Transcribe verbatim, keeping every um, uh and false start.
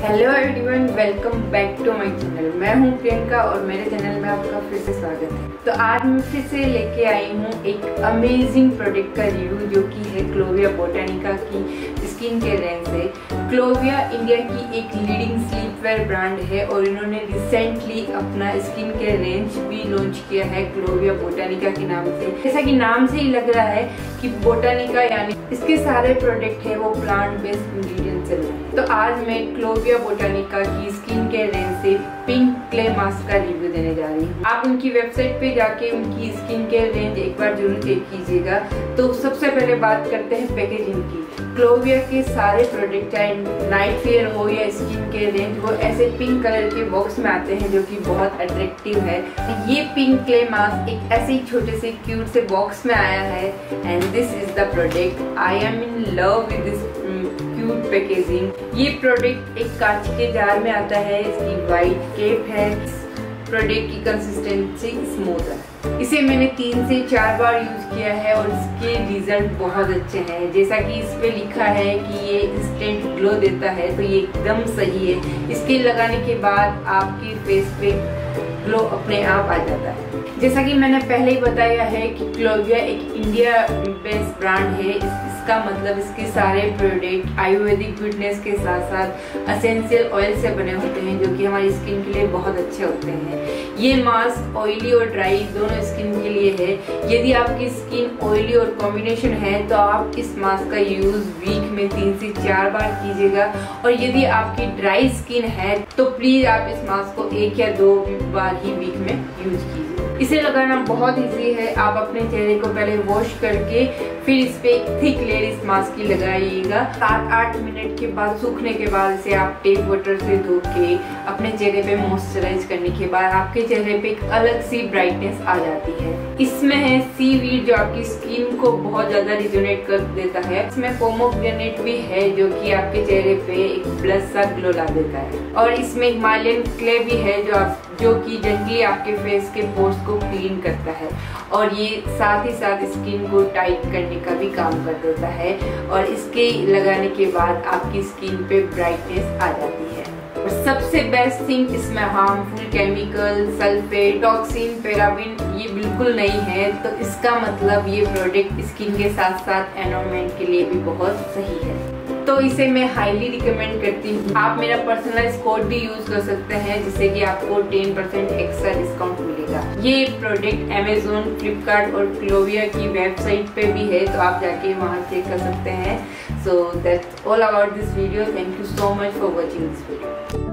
Hello everyone, welcome back to my channel. मैं हूं प्रियंका और मेरे चैनल में आपका फिर से स्वागत है। तो आज मैं फिर से लेके आई हूं एक अमेजिंग प्रोडक्ट का रिव्यू, जो कि है क्लोविया बोटानिका की स्किन केयर रेंज है। क्लोविया इंडिया की एक लीडिंग स्लीपवेयर ब्रांड है और इन्होंने रिसेंटली अपना स्किन केयर रेंज भी लॉन्च किया है क्लोविया बोटानिका के नाम से। जैसा कि नाम से ही लग रहा है कि बोटानिका यानी इसके सारे प्रोडक्ट है वो प्लांट बेस्ड इंग्रेडिएंट से। तो आज मैं क्लोविया बोटानिका की स्किन केयर रेंज से पिंक क्ले मास्क का रिव्यू देने जा रही हूँ। आप उनकी वेबसाइट पे जाके उनकी स्किन केयर रेंज एक बार जरूर चेक कीजिएगा। तो सबसे पहले बात करते हैं पैकेजिंग की। क्लोविया के सारे प्रोडक्ट चाहे नाइट फेयर हो या स्किन केयर रेंज, वो ऐसे पिंक कलर के बॉक्स में आते हैं जो कि बहुत अट्रैक्टिव है। ये पिंक क्ले मास्क एक ऐसे ही छोटे से क्यूट से बॉक्स में आया है and this is the product. I am in love with this cute packaging. ये प्रोडक्ट एक कांच के जार में आता है, इसकी वाइट कैप है। प्रोडक्ट की कंसिस्टेंसी स्मूथ है। इसे मैंने तीन से चार बार यूज किया है और इसके रिजल्ट बहुत अच्छे हैं। जैसा कि इस पे लिखा है कि ये इंस्टेंट ग्लो देता है, तो ये एकदम सही है। इसके लगाने के बाद आपके फेस पे ग्लो अपने आप आ जाता है। जैसा कि मैंने पहले ही बताया है कि क्लोविया एक इंडिया बेस्ड ब्रांड है। इसका मतलब इसके सारे प्रोडक्ट आयुर्वेदिक फिटनेस के साथ साथ असेंशियल ऑयल से बने होते हैं, जो कि हमारी स्किन के लिए बहुत अच्छे होते हैं। ये मास्क ऑयली और ड्राई दोनों स्किन के लिए है। यदि आपकी स्किन ऑयली और कॉम्बिनेशन है तो आप इस मास्क का यूज वीक में तीन से चार बार कीजिएगा, और यदि आपकी ड्राई स्किन है तो प्लीज आप इस मास्क को एक या दो बार ही वीक में यूज कीजिए। इसे लगाना बहुत इजी है। आप अपने चेहरे को पहले वॉश करके फिर इस पे एक थिक लेयर इस मास्क की लगाइएगा। सात आठ मिनट के बाद सूखने के बाद इसे आप टेप वाटर से धो के अपने चेहरे पे मॉइस्चराइज करने के बाद आपके चेहरे पे एक अलग सी ब्राइटनेस आ जाती है। इसमें है सीवीड, जो आपकी स्किन को बहुत ज्यादा रिजोनेट कर देता है। इसमें पोमोग्रेनेट भी है, जो की आपके चेहरे पे एक ब्लश सा ग्लो ला देता है। और इसमें हिमालयन क्ले भी है, जो आप जो कि जल्दी आपके फेस के पोर्स को क्लीन करता है और ये साथ ही साथ स्किन को टाइट करने का भी काम कर देता है। और इसके लगाने के बाद आपकी स्किन पे ब्राइटनेस आ जाती है। और सबसे बेस्ट थिंग, इसमें harmful chemical, sulphate, toxin, paraben ये बिल्कुल नहीं है। तो इसका मतलब ये प्रोडक्ट स्किन के साथ साथ एनवायरमेंट के लिए भी बहुत सही है। तो इसे मैं हाईली रिकमेंड करती हूँ। आप मेरा पर्सनलाइज कोड भी यूज कर सकते हैं, जिससे कि आपको टेन परसेंट एक्स्ट्रा डिस्काउंट मिलेगा। ये प्रोडक्ट अमेजोन, फ्लिपकार्ट और क्लोविया की वेबसाइट पे भी है, तो आप जाके वहाँ चेक कर सकते हैं। So that's all about this video. Thank you so much for watching this video.